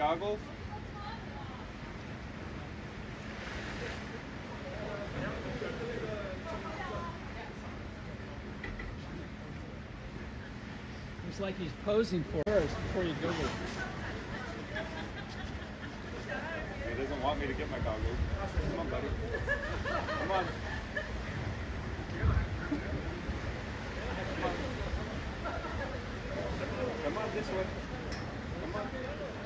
goggles. It's like he's posing for first before you Google it. He doesn't want me to get my goggles. Come on, buddy. Come on. Come on this way. Come on.